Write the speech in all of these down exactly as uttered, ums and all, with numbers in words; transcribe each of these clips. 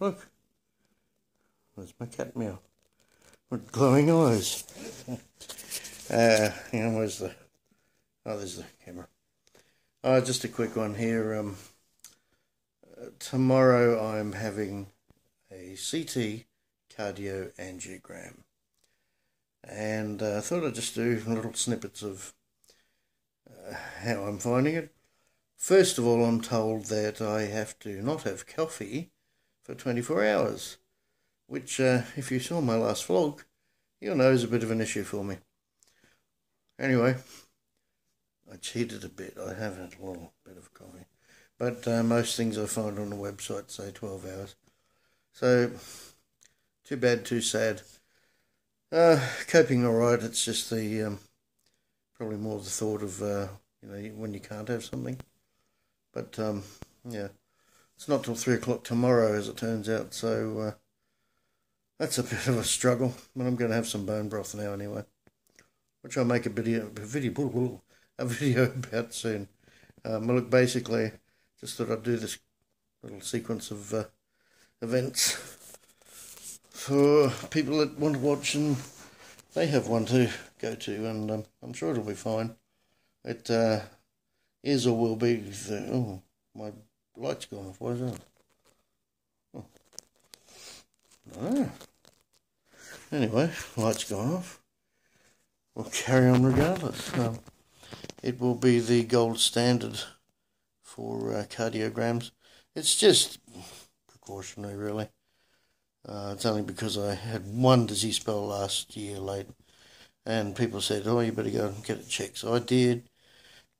Look. There's my cat meow with glowing eyes. Uh, you know, where's the... Oh, there's the camera. Oh, just a quick one here. Um, uh, tomorrow I'm having a C T cardio angiogram. And I uh, thought I'd just do little snippets of uh, how I'm finding it. First of all, I'm told that I have to not have coffee for twenty-four hours, which, uh, if you saw my last vlog, you'll know is a bit of an issue for me. Anyway, I cheated a bit. I have had a little bit of coffee. But uh, most things I find on the website say twelve hours. So, too bad, too sad. Uh, coping alright, it's just the, um, probably more the thought of, uh, you know, when you can't have something. But, um, yeah, it's not till three o'clock tomorrow, as it turns out, so uh, that's a bit of a struggle. But I'm going to have some bone broth now anyway, which I'll make a video, a video, a video about soon. Um, look, basically, just thought I'd do this little sequence of uh, events. For people that want to watch, and they have one to go to, and um, I'm sure it'll be fine. It uh, is or will be. The, oh, my light's gone off. Why is that? Oh. Ah. Anyway, light's gone off. We'll carry on regardless. Um, it will be the gold standard for uh, cardiograms. It's just precautionary, really. Uh, it's only because I had one disease spell last year late, and people said, oh, you better go and get it checked. So I did.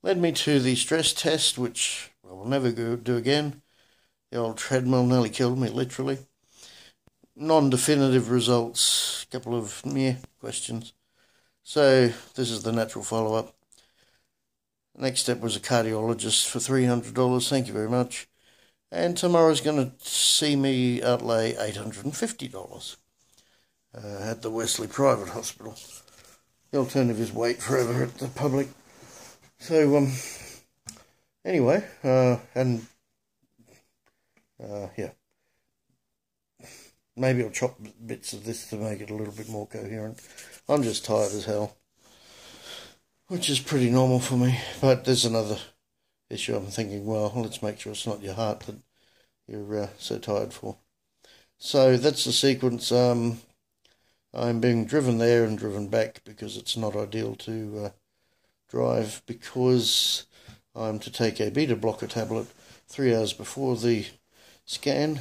Led me to the stress test, which I will never go do again. The old treadmill nearly killed me, literally. Non-definitive results, a couple of meh questions. So this is the natural follow-up. Next step was a cardiologist for three hundred dollars. Thank you very much. And tomorrow's going to see me outlay eight hundred and fifty dollars uh, at the Wesley Private Hospital. The alternative is wait forever at the public. So, um, anyway, uh, and, uh, yeah. Maybe I'll chop bits of this to make it a little bit more coherent. I'm just tired as hell, which is pretty normal for me. But there's another issue I'm thinking, well, let's make sure it's not your heart that you're uh, so tired for. So that's the sequence. um, I'm being driven there and driven back because it's not ideal to uh, drive, because I'm to take a beta blocker tablet three hours before the scan.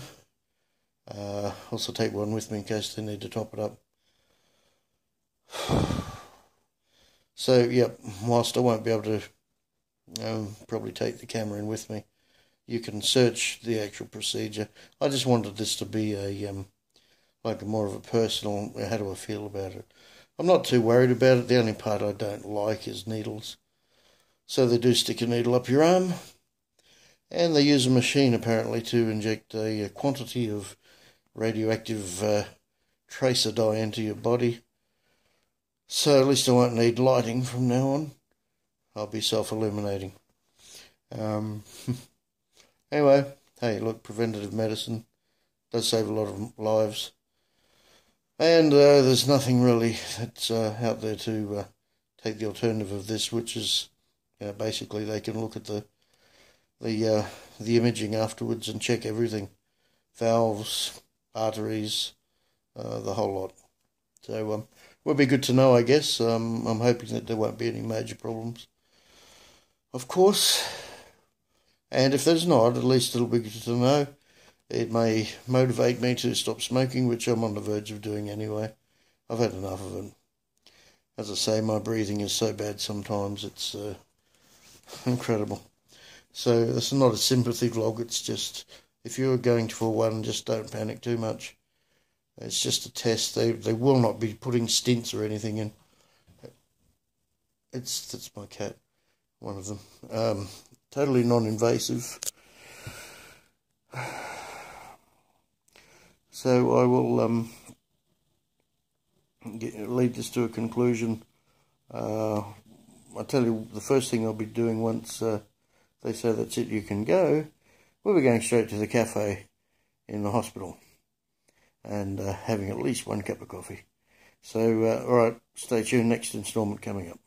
uh, also take one with me in case they need to top it up. So yep, whilst I won't be able to Um, probably take the camera in with me, you can search the actual procedure. I just wanted this to be a um, like a more of a personal, how do I feel about it. I'm not too worried about it. The only part I don't like is needles. So they do stick a needle up your arm, and they use a machine apparently to inject a, a quantity of radioactive uh, tracer dye into your body. So at least I won't need lighting from now on. I'll be self-illuminating. Um, anyway, hey, look, preventative medicine does save a lot of lives. And uh, there's nothing really that's uh, out there to uh, take the alternative of this, which is, you know, basically they can look at the the uh, the imaging afterwards and check everything. Valves, arteries, uh, the whole lot. So um, it would be good to know, I guess. Um, I'm hoping that there won't be any major problems, of course, and if there's not, at least it'll be good to know. It may motivate me to stop smoking, which I'm on the verge of doing anyway. I've had enough of it. As I say, my breathing is so bad sometimes, it's uh, incredible. So this is not a sympathy vlog, it's just, if you're going for one, just don't panic too much. It's just a test. They they will not be putting stints or anything in. It's that's my cat. One of them. Um, totally non-invasive. So I will um, get, lead this to a conclusion. Uh, I'll tell you, the first thing I'll be doing once uh, they say that's it, you can go, we'll be going straight to the cafe in the hospital. and uh, having at least one cup of coffee. So, uh, all right, stay tuned, next instalment coming up.